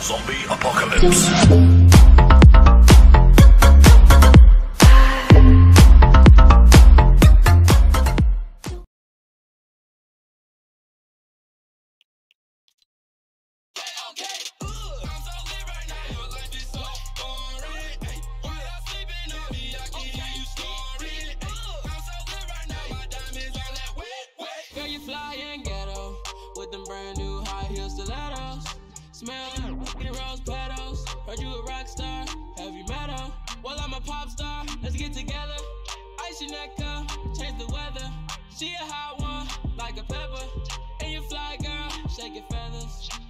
Zombie apocalypse. Flying ghetto with them brand new high heel stilettos. Smell fucking rose petals. Heard you a rock star, heavy metal. Well, I'm a pop star, let's get together. Ice your neck up, change the weather. She a hot one, like a pepper. And you fly girl, shake your feathers.